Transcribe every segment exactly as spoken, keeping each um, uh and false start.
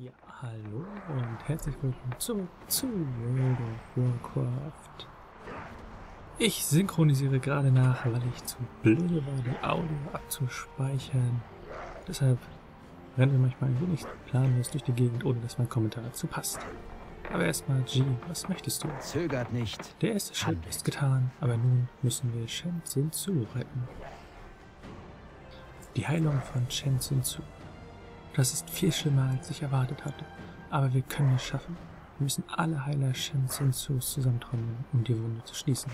Ja, hallo und herzlich willkommen zurück zu World of Warcraft. Ich synchronisiere gerade nach, weil ich zu blöde war, die Audio abzuspeichern. Deshalb rennen wir manchmal ein wenig planlos durch die Gegend, ohne dass mein Kommentar dazu passt. Aber erstmal, G, was möchtest du? Zögert nicht. Der erste Schritt ist getan, aber nun müssen wir Shen-zin Su retten. Die Heilung von Shen-zin Su. Das ist viel schlimmer, als ich erwartet hatte. Aber wir können es schaffen. Wir müssen alle Heiler Shen-zin Sus zusammentrommeln, um die Wunde zu schließen.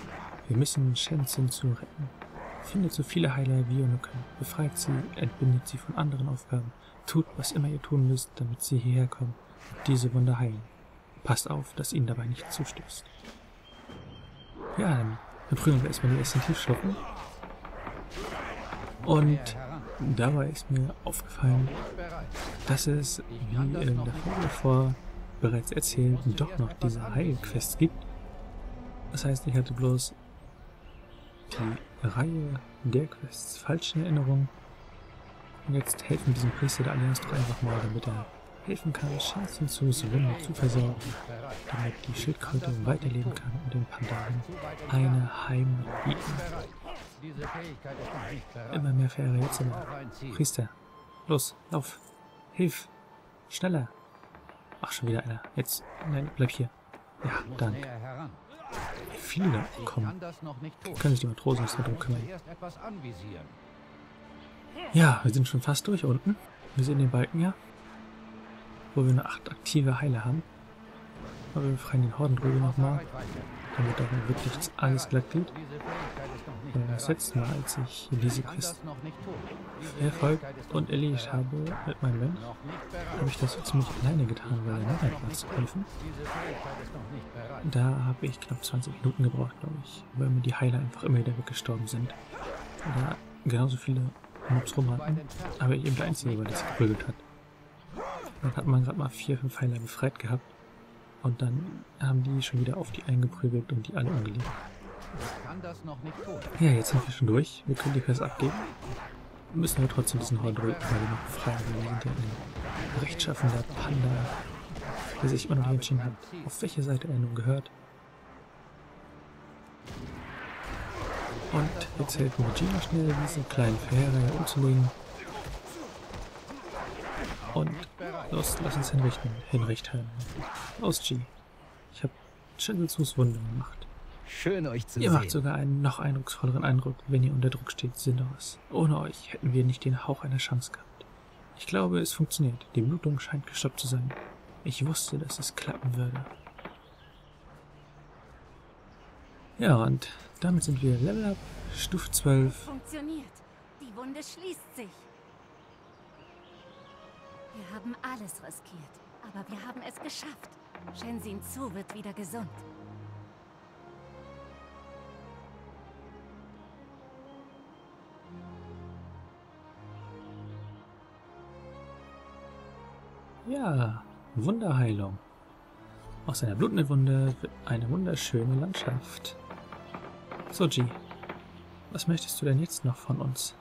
Wir müssen Shen-zin Su retten. Findet so viele Heiler, wie ihr nur könnt. Befreit sie, entbindet sie von anderen Aufgaben. Tut, was immer ihr tun müsst, damit sie hierher kommen und diese Wunde heilen. Passt auf, dass ihnen dabei nichts zustößt. Ja, dann prüfen wir erstmal die ersten Tiefschlucken. Und dabei ist mir aufgefallen, dass es, wie in der Folge davor bereits erzählt, doch noch diese Heilquests gibt. Das heißt, ich hatte bloß die Reihe der Quests falsch in Erinnerung. Und jetzt helfen diesem Priester der Allianz doch einfach mal, damit er helfen kann, Shen-zin Su Wunde zu versorgen, damit die Schildkröte weiterleben kann und den Pandaren eine Heimat bieten. Immer mehr faire Rätsel. Priester, los, lauf, hilf, schneller. Ach, schon wieder einer. Jetzt, nein, bleib hier. Ja, danke. Wie viele da kommen? Können sich die Matrosen nicht darum kümmern. Ja, wir sind schon fast durch unten. Wir sehen den Balken, ja. Wo wir nur acht aktive Heiler haben. Aber wir befreien den Horden drüber nochmal, damit auch wirklich alles glatt geht. Und das letzte Mal, als ich diese Quest verfolgt und erledigt habe mit meinem Mensch, habe ich das ziemlich alleine getan, weil er nicht nachzuhelfen. Da habe ich knapp zwanzig Minuten gebraucht, glaube ich, weil mir die Heiler einfach immer wieder weggestorben sind. Da genauso viele Mobs rum hatten, aber ich eben der Einzige war, der sich geprügelt hat. Dann hat man gerade mal vier, fünf Heiler befreit gehabt und dann haben die schon wieder auf die eingeprügelt und die alle umgelegt. Ja, jetzt sind wir schon durch. Wir können die Quest abgeben. Müssen wir trotzdem diesen Hordrücken noch befreien, weil wir sind ja ein rechtschaffender Panda, der sich immer noch nicht entschieden hat, auf welche Seite er nun gehört. Und jetzt helfen wir Gina schnell, diesen kleinen Verheerer umzulegen. Und los, lass uns hinrichten. Hinrichten. Los, G. Ich habe Shen-zin Sus Wunde gemacht. Schön, euch zu sehen. Ihr macht sogar einen noch eindrucksvolleren Eindruck, wenn ihr unter Druck steht, Sindoras. Ohne euch hätten wir nicht den Hauch einer Chance gehabt. Ich glaube, es funktioniert. Die Blutung scheint gestoppt zu sein. Ich wusste, dass es klappen würde. Ja, und damit sind wir Level Up, Stufe zwölf. Funktioniert. Die Wunde schließt sich. Wir haben alles riskiert, aber wir haben es geschafft. Shen-zin Su wird wieder gesund. Ja, Wunderheilung. Aus einer blutenden Wunde wird eine wunderschöne Landschaft. So, G, was möchtest du denn jetzt noch von uns?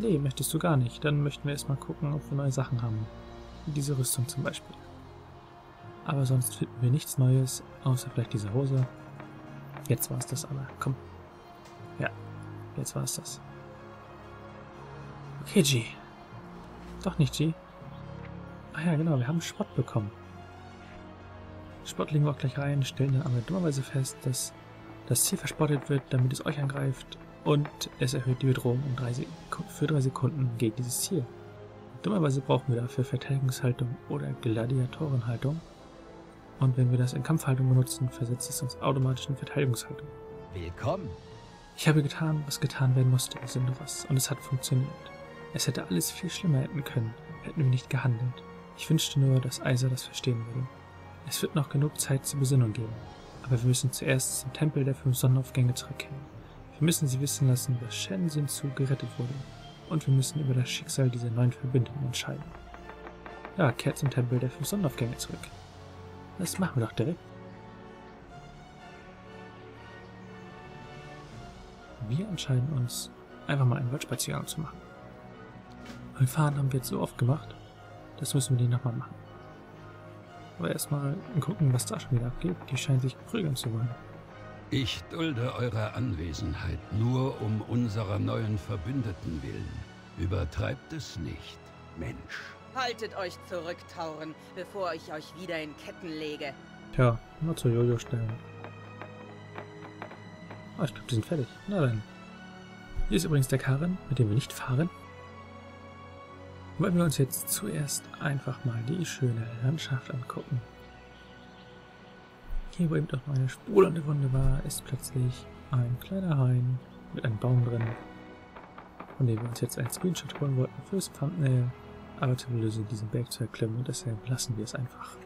Nee, möchtest du gar nicht. Dann möchten wir erstmal gucken, ob wir neue Sachen haben. Diese Rüstung zum Beispiel. Aber sonst finden wir nichts Neues, außer vielleicht diese Hose. Jetzt war's das aber. Komm. Ja, jetzt war's das. Okay, G. Doch nicht, G. Ah ja, genau, wir haben Spott bekommen. Spott legen wir auch gleich rein, stellen dann aber dummerweise fest, dass das Ziel verspottet wird, damit es euch angreift. Und es erhöht die Bedrohung um drei für drei Sekunden gegen dieses Ziel. Dummerweise brauchen wir dafür Verteidigungshaltung oder Gladiatorenhaltung. Und wenn wir das in Kampfhaltung benutzen, versetzt es uns automatisch in Verteidigungshaltung. Willkommen! Ich habe getan, was getan werden musste, Sindoras, und es hat funktioniert. Es hätte alles viel schlimmer enden können, hätten wir nicht gehandelt. Ich wünschte nur, dass Aysa das verstehen würde. Es wird noch genug Zeit zur Besinnung geben. Aber wir müssen zuerst zum Tempel der fünf Sonnenaufgänge zurückkehren. Wir müssen sie wissen lassen, dass Shen-zin Su gerettet wurde. Und wir müssen über das Schicksal dieser neuen Verbündeten entscheiden. Ja, kehrt zum Tempel der fünf Sonnenaufgänge zurück. Das machen wir doch direkt. Wir entscheiden uns, einfach mal einen Waldspaziergang zu machen. Mein Fahren haben wir jetzt so oft gemacht, Das müssen wir nicht nochmal machen. Aber erstmal gucken, was da schon wieder abgeht. Die scheinen sich prügeln zu wollen. Ich dulde eure Anwesenheit nur um unserer neuen Verbündeten willen. Übertreibt es nicht, Mensch. Haltet euch zurück, Tauren, bevor ich euch wieder in Ketten lege. Tja, nur zur Jojo stellen. Oh, ich glaube, die sind fertig. Na dann. Hier ist übrigens der Karren, mit dem wir nicht fahren. Wollen wir uns jetzt zuerst einfach mal die schöne Landschaft angucken. Hier, wo eben doch noch eine sprudelnde Wunde war, ist plötzlich ein kleiner Hain mit einem Baum drin, von dem wir uns jetzt einen Screenshot holen wollten fürs Thumbnail, aber zum Lösen diesen Berg zu erklimmen und deshalb lassen wir es einfach.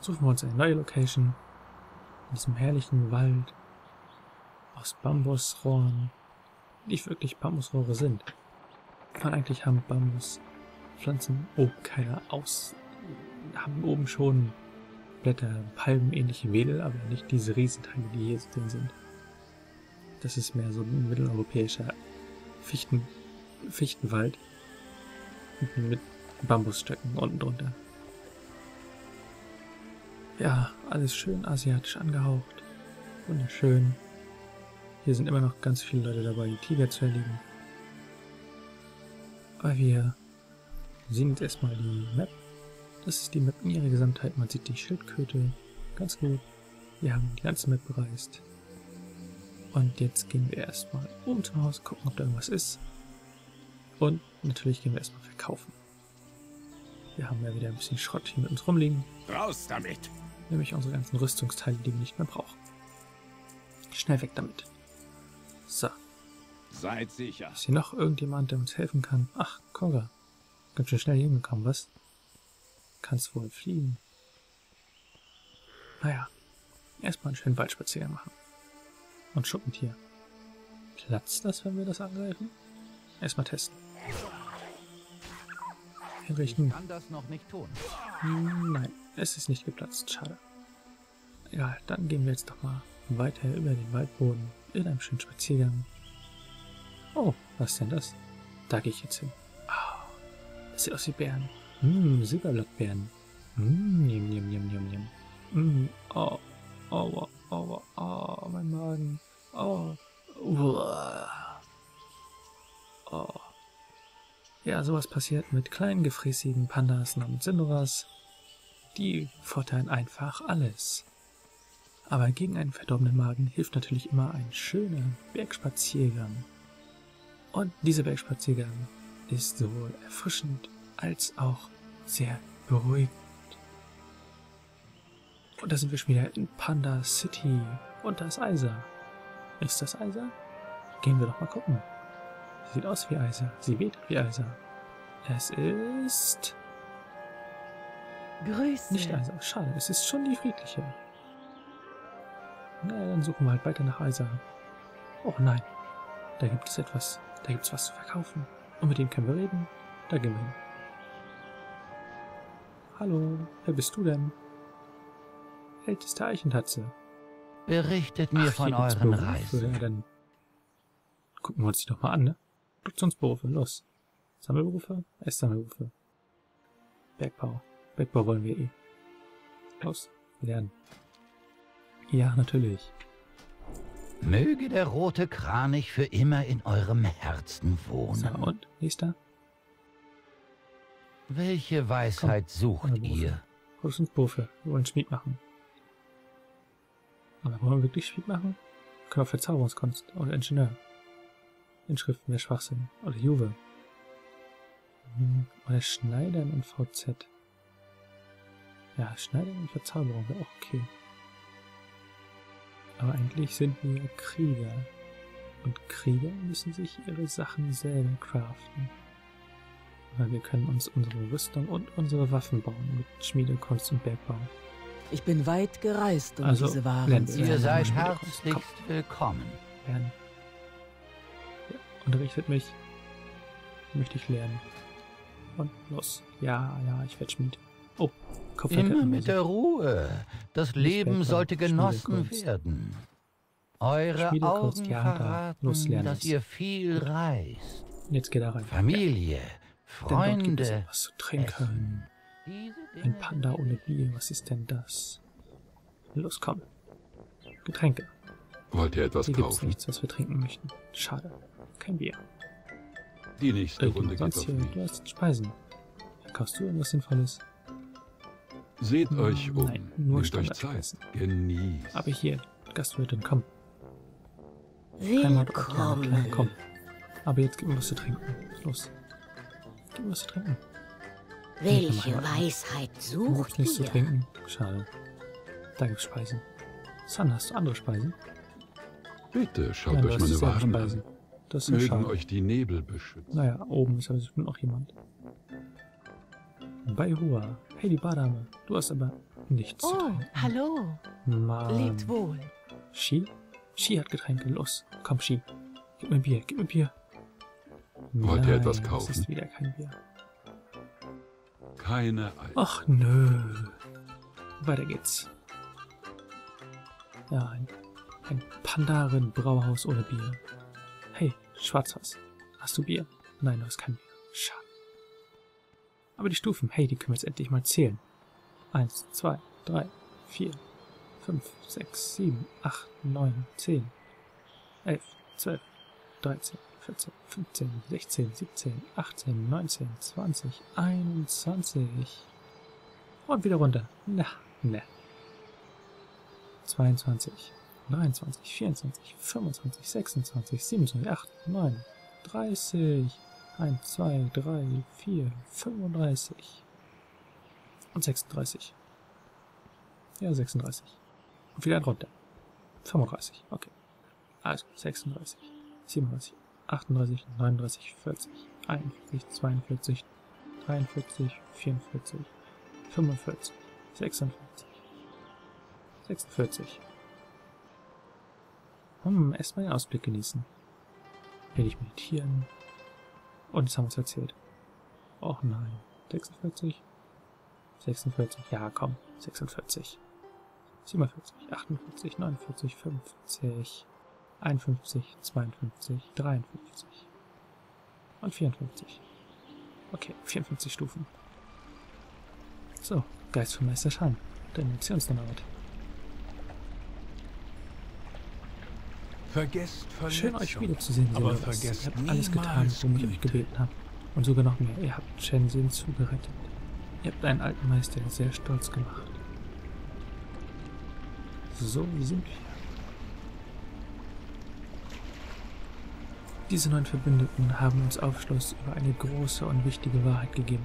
Suchen wir uns eine neue Location in diesem herrlichen Wald aus Bambusrohren, die nicht wirklich Bambusrohre sind, weil eigentlich haben Bambuspflanzen oben keine aus haben oben schon Blätter, palmenähnliche Wedel, aber nicht diese Riesenteile, die hier drin sind. Das ist mehr so ein mitteleuropäischer Fichten, Fichtenwald mit Bambusstöcken unten drunter. Ja, alles schön asiatisch angehaucht, wunderschön. Hier sind immer noch ganz viele Leute dabei, die Tiger zu erlegen. Aber wir sehen jetzt erstmal die Map. Das ist die Map in ihrer Gesamtheit. Man sieht die Schildkröte ganz gut. Wir haben die ganze Map bereist. Und jetzt gehen wir erstmal oben zum Haus, gucken, ob da irgendwas ist. Und natürlich gehen wir erstmal verkaufen. Wir haben ja wieder ein bisschen Schrott hier mit uns rumliegen. Raus damit! Nämlich unsere ganzen Rüstungsteile, die wir nicht mehr brauchen. Schnell weg damit. So. Seid sicher. Ist hier noch irgendjemand, der uns helfen kann? Ach, Konga. Ganz schön schnell hier hingekommen, was? Kannst wohl fliegen. Naja, erstmal einen schönen Waldspaziergang machen. Und Schuppentier. Platzt das, wenn wir das angreifen? Erstmal testen. Hinrichten. Kann das noch nicht tun. Nein, es ist nicht geplatzt. Schade. Egal, dann gehen wir jetzt doch mal weiter über den Waldboden in einem schönen Spaziergang. Oh, was ist denn das? Da gehe ich jetzt hin. Oh, das sieht aus wie Bären. Mmm, Silberblattbeeren. Mmm, jam, jam, jam, jam, jam. Mmm, oh, oh, oh, oh, mein Magen. Oh, uah. Oh. Ja, sowas passiert mit kleinen, gefräßigen Pandas namens Sindoras. Die futtern einfach alles. Aber gegen einen verdorbenen Magen hilft natürlich immer ein schöner Bergspaziergang. Und dieser Bergspaziergang ist sowohl erfrischend als auch sehr beruhigend. Und da sind wir schon wieder in Panda City. Und da ist Aysa. Ist das Aysa? Gehen wir doch mal gucken. Sie sieht aus wie Aysa. Sie weht wie Aysa. Es ist... Grüße. Nicht Aysa. Schade, es ist schon die friedliche. Na, dann suchen wir halt weiter nach Aysa. Oh nein. Da gibt es etwas. Da gibt es was zu verkaufen. Und mit dem können wir reden. Da gehen wir hin. Hallo, wer bist du denn? Älteste Eichentatze. Berichtet mir Ach, von euren Reisen. Ja, dann gucken wir uns die doch mal an, ne? Produktionsberufe, los. Sammelberufe, Esssammelberufe. Bergbau. Bergbau wollen wir eh. Los, lernen. Ja, natürlich. Möge der rote Kranich für immer in eurem Herzen wohnen. So, und? Nächster? Welche Weisheit Komm, sucht ihr? Groß und Bufe. Wir wollen Schmied machen. Aber wollen wir wirklich Schmied machen? Wir können auch Verzauberungskunst oder Ingenieur. Inschriften wäre Schwachsinn. Oder Juve. Oder Schneidern und V Z. Ja, Schneidern und Verzauberung wäre auch okay. Aber eigentlich sind wir Krieger. Und Krieger müssen sich ihre Sachen selber craften. Weil wir können uns unsere Rüstung und unsere Waffen bauen mit Schmiedekunst und Bergbau. Ich bin weit gereist, um also, diese Waren zu Ihr seid herzlichst willkommen. Lernen. Ja, unterrichtet mich. Möchte ich lernen. Und los. Ja, ja, ich werde Schmied. Oh, Kopfhörer. Immer mit der Ruhe. Das Leben sollte genossen werden. Eure Augen verraten, dass ihr viel reist. Jetzt geht er rein. Familie, Freunde. Denn dort gibt es etwas zu trinken. Ein Panda ohne Bier, was ist denn das? Los, komm. Getränke. Wollt ihr etwas Hier kaufen? Hier gibt es nichts, was wir trinken möchten. Schade. Kein Bier. Die nächste äh, Runde geht's auf mich. Du hast Speisen. Kaufst du irgendwas Sinnvolles? Seht hm, euch um. Nein, nur Standardspeisen. Genießt. Aber hier, Gastwirtin, komm. Willkommen. Kleiner, komm. Aber jetzt gib mir was zu trinken. Los. Gib mir was zu trinken. Welche Weisheit sucht ihr? Du brauchst nichts zu trinken. Schade. Da gibt's Speisen. San, hast du andere Speisen? Bitte schaut Nein, euch meine Waren an. Das mögen schade. Euch die Nebel beschützen. Naja, oben ist aber bestimmt noch jemand. Bei Hua. Hey, die Bardame. Du hast aber nichts oh, zu trinken. Oh, hallo. Mann. Lebt wohl. Ski? Ski hat Getränke. Los. Komm, Ski. Gib mir Bier. Gib mir Bier. Wollt ihr etwas kaufen? Das ist wieder kein Bier. Keine Eis. Ach, nö. Weiter geht's. Ja, ein, ein Pandaren-Brauhaus ohne Bier. Hey, Schwarzhaus. Hast du Bier? Nein, du hast kein Bier. Schade. Aber die Stufen, hey, die können wir jetzt endlich mal zählen. Eins, zwei, drei, vier, fünf, sechs, sieben, acht, neun, zehn, elf, zwölf, dreizehn, vierzehn, fünfzehn, sechzehn, siebzehn, achtzehn, neunzehn, zwanzig, einundzwanzig. Und wieder runter. Na, ne. zweiundzwanzig, dreiundzwanzig, vierundzwanzig, fünfundzwanzig, sechsundzwanzig, siebenundzwanzig, acht, neun, dreißig, eins, zwei, drei, vier, fünfunddreißig und sechsunddreißig. Ja, sechsunddreißig. Und wieder ein runter. fünfunddreißig, okay. Also sechsunddreißig, siebenunddreißig, achtunddreißig, neununddreißig, vierzig, einundvierzig, zweiundvierzig, dreiundvierzig, vierundvierzig, fünfundvierzig, sechsundvierzig. sechsundvierzig. Hm, erstmal den Ausblick genießen. Will ich meditieren. Und jetzt haben wir es erzählt. Och nein. sechsundvierzig. sechsundvierzig. Ja, komm. sechsundvierzig. siebenundvierzig. achtundvierzig. neunundvierzig. fünfzig. einundfünfzig. zweiundfünfzig. dreiundfünfzig. Und vierundfünfzig. Okay, vierundfünfzig Stufen. So, Geist von Meister Shang. Dann erzähl uns nochmal was. Vergesst, schön, euch wiederzusehen, aber vergesst, ihr habt alles getan, worum ich euch gebeten habe. Und sogar noch mehr. Ihr habt Shen-zin Su gerettet. Ihr habt einen alten Meister sehr stolz gemacht. So sind wir. Diese neuen Verbündeten haben uns Aufschluss über eine große und wichtige Wahrheit gegeben.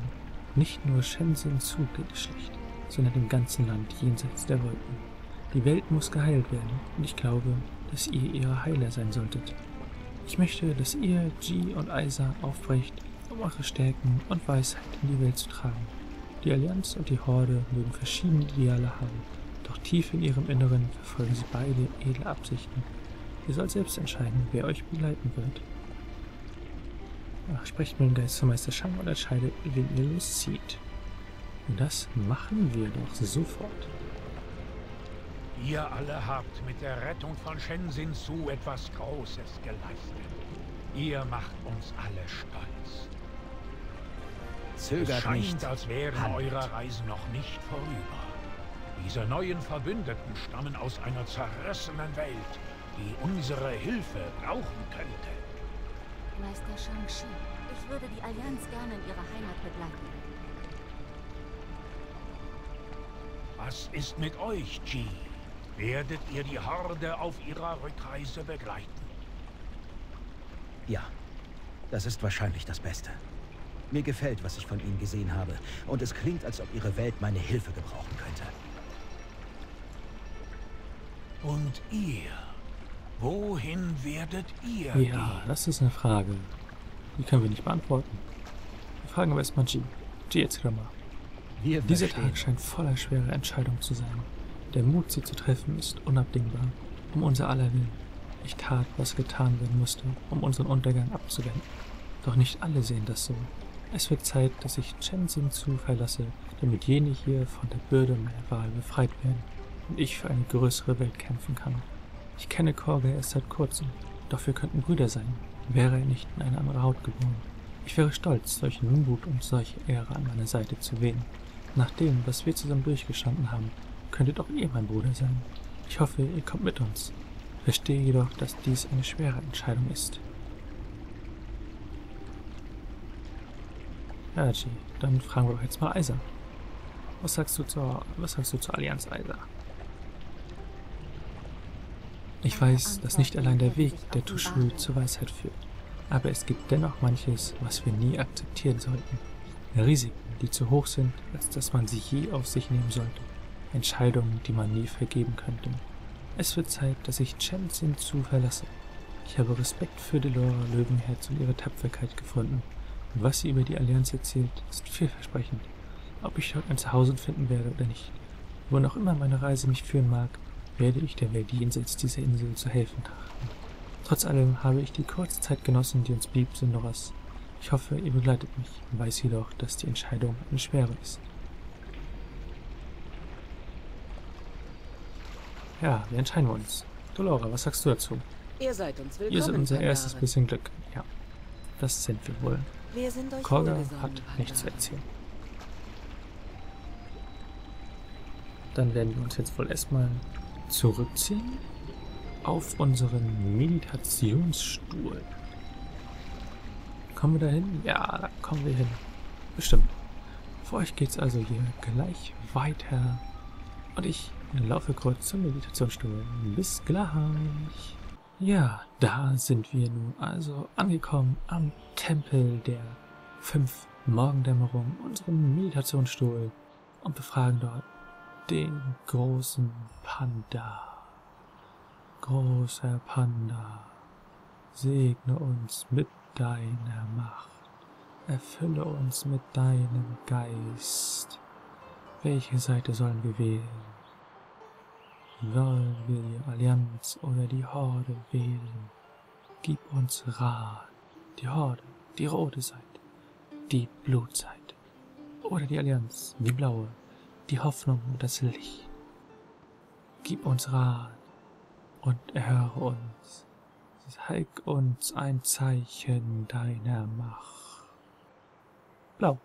Nicht nur Shen-zin Su geht es schlecht, sondern dem ganzen Land jenseits der Wolken. Die Welt muss geheilt werden und ich glaube, dass ihr ihre Heiler sein solltet. Ich möchte, dass ihr Ji und Aysa aufbrecht, um eure Stärken und Weisheit in die Welt zu tragen. Die Allianz und die Horde mögen verschiedene Ideale haben, doch tief in ihrem Inneren verfolgen sie beide edle Absichten. Ihr sollt selbst entscheiden, wer euch begleiten wird. Ach, sprecht mit dem Geist von Meister Shang und entscheidet, wen ihr loszieht. Und das machen wir doch sofort. Ihr alle habt mit der Rettung von Shen-zin Su etwas Großes geleistet. Ihr macht uns alle stolz. Zögert es scheint, nicht. Als wären Hand. Eure Reisen noch nicht vorüber. Diese neuen Verbündeten stammen aus einer zerrissenen Welt, die unsere Hilfe brauchen könnte. Meister Shang-Chi, ich würde die Allianz gerne in ihre Heimat begleiten. Was ist mit euch, Ji? Werdet ihr die Horde auf ihrer Rückreise begleiten? Ja, das ist wahrscheinlich das Beste. Mir gefällt, was ich von ihnen gesehen habe, und es klingt, als ob ihre Welt meine Hilfe gebrauchen könnte. Und ihr? Wohin werdet ihr gehen? Ja, das ist eine Frage. Die können wir nicht beantworten. Wir fragen aber erstmal Ji. Ji, jetzt mal. Wir Dieser verstehen. Tag scheint voller schwerer Entscheidungen zu sein. Der Mut, sie zu treffen, ist unabdingbar. Um unser aller Willen. Ich tat, was getan werden musste, um unseren Untergang abzuwenden. Doch nicht alle sehen das so. Es wird Zeit, dass ich Shen-zin Su verlasse, damit jene hier von der Bürde meiner Wahl befreit werden und ich für eine größere Welt kämpfen kann. Ich kenne Korga erst seit kurzem, doch wir könnten Brüder sein. Wäre er nicht in eine andere Haut geboren. Ich wäre stolz, solchen Unmut und solche Ehre an meiner Seite zu wählen. Nach dem, was wir zusammen durchgestanden haben, könntet auch ihr mein Bruder sein. Ich hoffe, ihr kommt mit uns. Verstehe jedoch, dass dies eine schwere Entscheidung ist. Ja, G, dann fragen wir doch jetzt mal Aysa. Was sagst du zur, was sagst du zur Allianz, Aysa? Ich weiß, dass nicht allein der Weg der Tushu zur Weisheit führt, aber es gibt dennoch manches, was wir nie akzeptieren sollten. Risiken, die zu hoch sind, als dass man sie je auf sich nehmen sollte. Entscheidungen, die man nie vergeben könnte. Es wird Zeit, dass ich Shen-zin Su verlasse. Ich habe Respekt für Delora Löwenherz und ihre Tapferkeit gefunden. Und was sie über die Allianz erzählt, ist vielversprechend. Ob ich dort ein Zuhause finden werde oder nicht. Wo noch immer meine Reise mich führen mag, werde ich der Welt jenseits dieser Insel zu helfen trachten. Trotz allem habe ich die kurze Zeit genossen, die uns blieb, Sindoras. Ich hoffe, ihr begleitet mich, weiß jedoch, dass die Entscheidung eine schwere ist. Ja, wir entscheiden uns. Delora, was sagst du dazu? Ihr seid uns willkommen. Ihr seid unser erstes bisschen Glück. Ja, das sind wir wohl. Wir sind euch Korga hat nichts zu erzählen. Dann werden wir uns jetzt wohl erstmal zurückziehen auf unseren Meditationsstuhl. Kommen wir da hin? Ja, da kommen wir hin. Bestimmt. Für euch geht's also hier gleich weiter. Und ich laufe kurz zur Meditationsstuhl. Bis gleich. Ja, da sind wir nun also angekommen am Tempel der fünf Morgendämmerung, unserem Meditationsstuhl. Und befragen dort den großen Panda. Großer Panda, segne uns mit deiner Macht, erfülle uns mit deinem Geist. Welche Seite sollen wir wählen? Wollen wir die Allianz oder die Horde wählen? Gib uns Rat. Die Horde, die rote Seite, die Blutseite. Oder die Allianz, die blaue, die Hoffnung und das Licht. Gib uns Rat. Und erhöre uns, zeig uns ein Zeichen deiner Macht. Blau,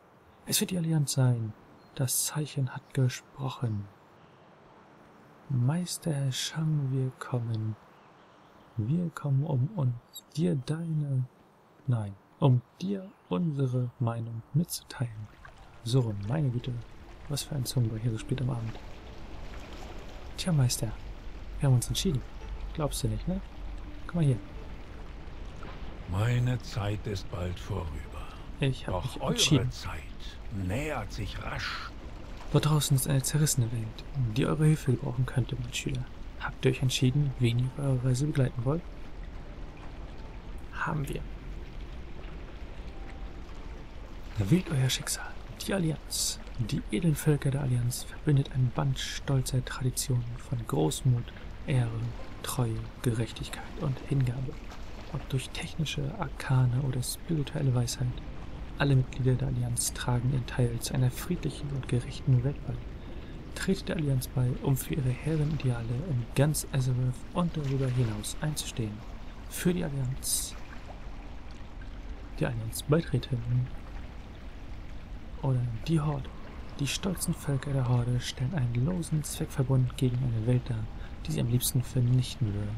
es wird die Allianz sein, das Zeichen hat gesprochen. Meister Shang, wir kommen, wir kommen um uns, dir deine, nein, um dir unsere Meinung mitzuteilen. So, meine Güte, was für ein Zumba hier so spät am Abend. Tja, Meister, wir haben uns entschieden. Glaubst du nicht, ne? Guck mal hier. Meine Zeit ist bald vorüber. Ich hab mich entschieden. Doch eure Zeit nähert sich rasch. Dort draußen ist eine zerrissene Welt, die eure Hilfe gebrauchen könnte, mein Schüler. Habt ihr euch entschieden, wen ihr auf eurer Reise begleiten wollt? Haben wir. Wählt euer Schicksal. Die Allianz. Die edlen Völker der Allianz verbindet ein Band stolzer Traditionen von Großmut, Ehre, Treue, Gerechtigkeit und Hingabe. Ob durch technische, Arkane oder spirituelle Weisheit, alle Mitglieder der Allianz tragen ihren Teil zu einer friedlichen und gerechten Welt bei. Tretet der Allianz bei, um für ihre hehren Ideale in ganz Azeroth und darüber hinaus einzustehen. Für die Allianz. Die Allianz beitreten. Oder die Horde. Die stolzen Völker der Horde stellen einen losen Zweckverbund gegen eine Welt dar, die sie am liebsten vernichten würden.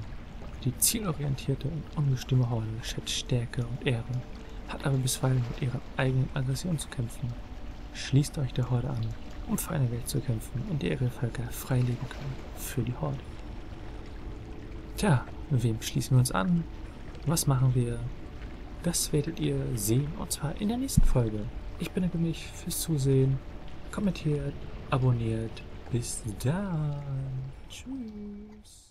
Die zielorientierte und ungestüme Horde schätzt Stärke und Ehre, hat aber bisweilen mit ihrer eigenen Aggression zu kämpfen. Schließt euch der Horde an, um für eine Welt zu kämpfen, in der ihre Völker frei leben können, für die Horde. Tja, wem schließen wir uns an? Was machen wir? Das werdet ihr sehen, und zwar in der nächsten Folge. Ich bedanke mich fürs Zusehen, kommentiert, abonniert, bis dann. Tschüss.